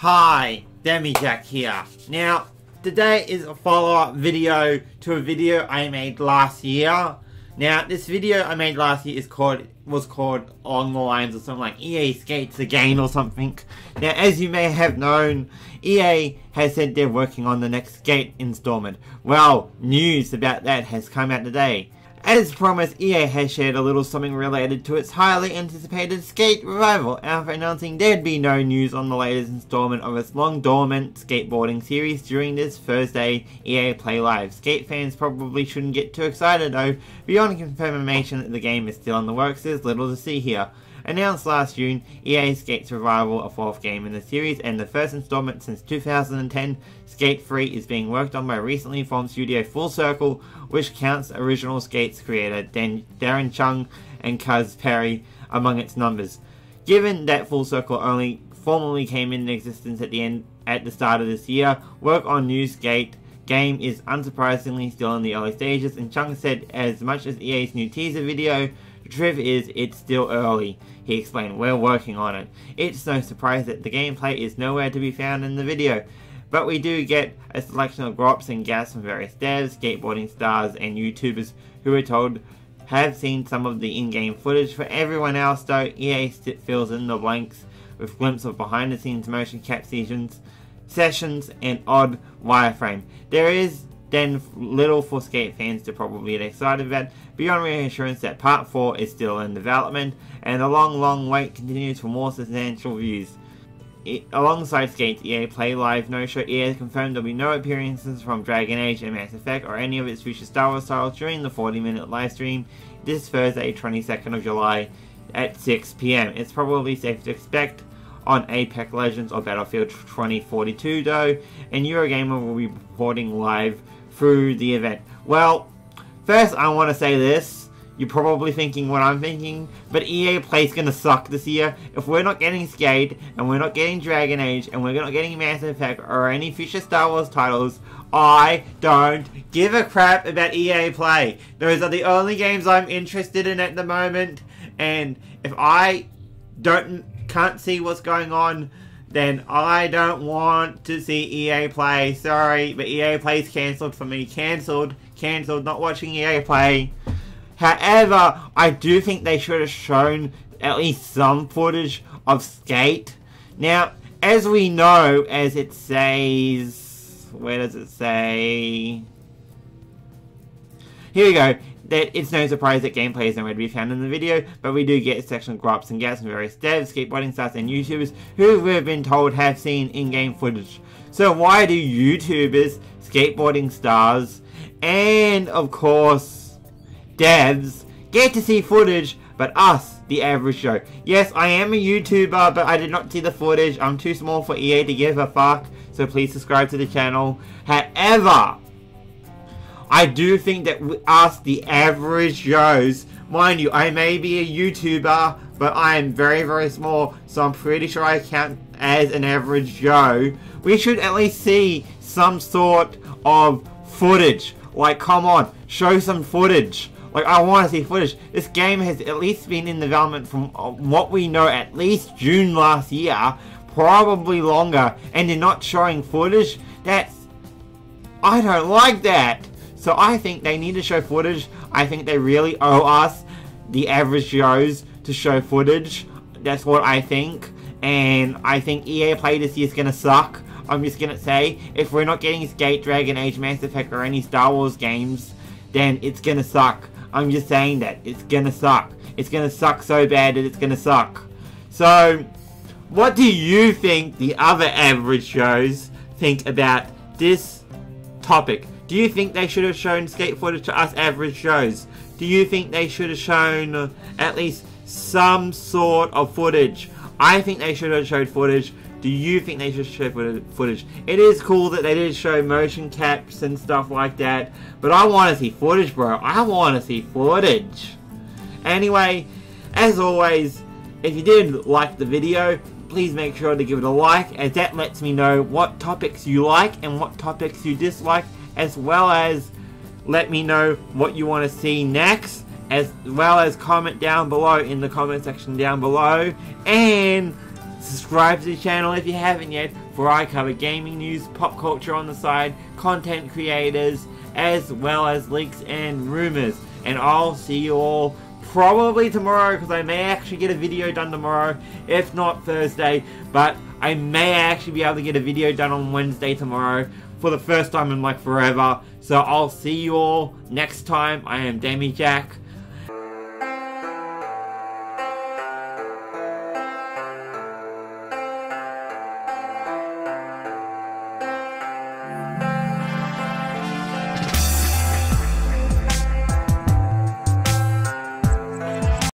Hi, Demi Jack here. Now, today is a follow-up video to a video I made last year. Now, this video I made last year was called On the Lines or something like EA Skates Again or something. Now, as you may have known, EA has said they're working on the next Skate installment. Well, news about that has come out today. As promised, EA has shared a little something related to its highly anticipated Skate Revival after announcing there'd be no news on the latest installment of its long dormant skateboarding series during this Thursday EA Play Live. Skate fans probably shouldn't get too excited though. Beyond confirmation that the game is still in the works, there's little to see here. Announced last June, EA Skates Revival, a fourth game in the series and the first installment since 2010, Skate 3 is being worked on by recently formed studio Full Circle, which counts original Skates creator Darren Chung and Kaz Perry among its numbers. Given that Full Circle only formally came into existence at the start of this year, work on new Skate game is unsurprisingly still in the early stages, and Chung said as much as EA's new teaser video. The truth is, it's still early, he explained. We're working on it. It's no surprise that the gameplay is nowhere to be found in the video, but we do get a selection of grops and gas from various devs, skateboarding stars, and YouTubers who are told have seen some of the in-game footage. For everyone else though, EA fills in the blanks with glimpses of behind-the-scenes motion capture sessions and odd wireframe. There is then little for Skate fans to probably get excited about, beyond reassurance that Part 4 is still in development, and the long wait continues for more substantial views. Alongside Skate's EA Play Live no-show, EA confirmed there'll be no appearances from Dragon Age and Mass Effect or any of its future Star Wars titles during the 40-minute livestream this Thursday, 22nd of July at 6 PM. It's probably safe to expect on Apex Legends or Battlefield 2042 though, and Eurogamer will be reporting live through the event. Well, first I want to say this, you're probably thinking what I'm thinking, but EA Play's gonna suck this year. If we're not getting Skate, and we're not getting Dragon Age, and we're not getting Mass Effect, or any future Star Wars titles, I don't give a crap about EA Play. Those are the only games I'm interested in at the moment, and if I can't see what's going on, then I don't want to see EA Play. Sorry, but EA Play's cancelled for me. Cancelled, not watching EA Play. However, I do think they should have shown at least some footage of Skate. Now, as we know, as it says, where does it say? Here we go. That it's no surprise that gameplay is nowhere to be found in the video, but we do get a section of grops and gaps from various devs, skateboarding stars, and YouTubers who we've been told have seen in-game footage. So why do YouTubers, skateboarding stars, and of course devs get to see footage but us, the average Joe? Yes, I am a YouTuber, but I did not see the footage. I'm too small for EA to give a fuck, so please subscribe to the channel. However, I do think that us, the average Joes, mind you, I may be a YouTuber, but I am very small, so I'm pretty sure I count as an average Joe. We should at least see some sort of footage. Like, come on, show some footage. Like, I want to see footage. This game has at least been in development from what we know at least June last year, probably longer, and they're not showing footage? That's... I don't like that! So I think they need to show footage. I think they really owe us, the average Joes, to show footage. That's what I think. And I think EA Play this year is gonna suck. I'm just gonna say, if we're not getting Skate, Dragon Age, Mass Effect, or any Star Wars games, then it's gonna suck. I'm just saying that. It's gonna suck. It's gonna suck so bad that it's gonna suck. So, what do you think the other average Joes think about this topic? Do you think they should have shown Skate footage to us average Joes? Do you think they should have shown at least some sort of footage? I think they should have showed footage. Do you think they should have showed footage? It is cool that they did show motion caps and stuff like that, but I want to see footage, bro. I want to see footage. Anyway, as always, if you did like the video, please make sure to give it a like, as that lets me know what topics you like and what topics you dislike, as well as let me know what you want to see next, as well as comment down below in the comment section down below, and Subscribe to the channel if you haven't yet, for I cover gaming news, pop culture on the side, content creators, as well as leaks and rumors. And I'll see you all probably tomorrow, because I may actually get a video done tomorrow, if not Thursday, but I may actually be able to get a video done on Wednesday tomorrow for the first time in like forever. So I'll see you all next time. I am Demi Jack.